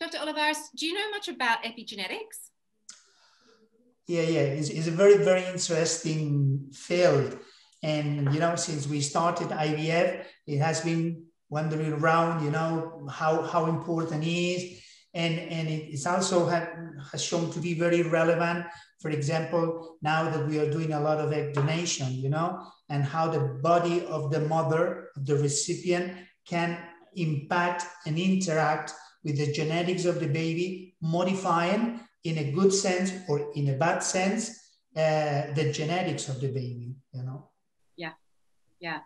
Dr. Olivares, do you know much about epigenetics? Yeah, it's a very, very interesting field. And, you know, since we started IVF, it has been wandering around, you know, how important it is. And it's also has shown to be very relevant. For example, now that we are doing a lot of egg donation, you know, and how the body of the mother, of the recipient, can impact and interact with the genetics of the baby, modifying in a good sense or in a bad sense, the genetics of the baby, you know? Yeah.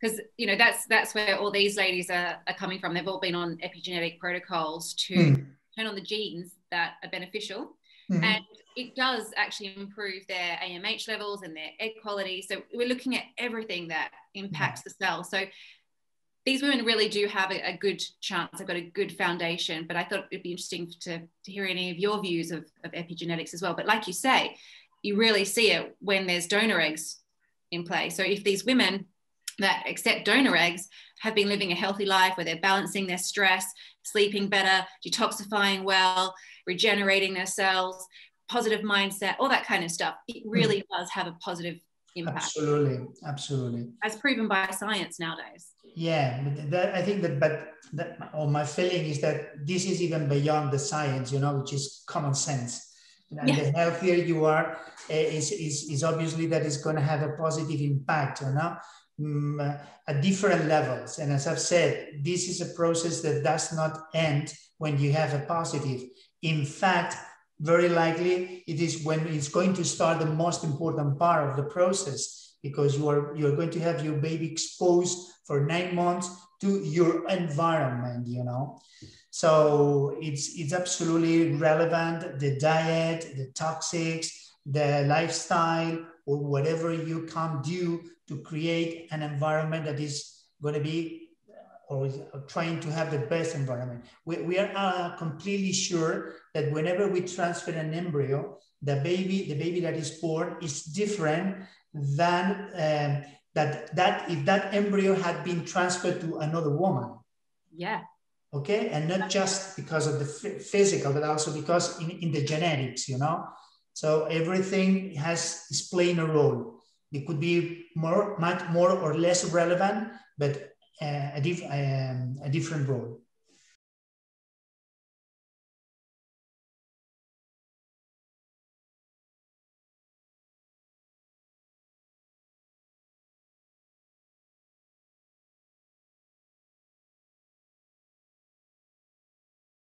Because, you know, that's where all these ladies are coming from. They've all been on epigenetic protocols to turn on the genes that are beneficial. And it does actually improve their AMH levels and their egg quality. So we're looking at everything that impacts the cell. So these women really do have a good chance. They've got a good foundation, but I thought it'd be interesting to hear any of your views of epigenetics as well. But like you say, you really see it when there's donor eggs in play. So if these women that accept donor eggs have been living a healthy life where they're balancing their stress, sleeping better, detoxifying well, regenerating their cells, positive mindset, all that kind of stuff, it really does have a positive impact. Absolutely. As proven by science nowadays. Yeah, my feeling is that this is even beyond the science, you know, which is common sense. And the healthier you are, is obviously that it's going to have a positive impact, you know, at different levels. And as I've said, this is a process that does not end when you have a positive. In fact, very likely it is when it's going to start the most important part of the process, because you're going to have your baby exposed for 9 months to your environment, you know. So it's absolutely relevant, the diet, the toxics, the lifestyle, or whatever you can do to create an environment that is going to be, or trying to have the best environment. We are completely sure that whenever we transfer an embryo, the baby that is born is different than that if that embryo had been transferred to another woman. Yeah. Okay, and not just because of the physical, but also because in the genetics, you know. So everything is playing a role. It could be much more or less relevant, but a different role.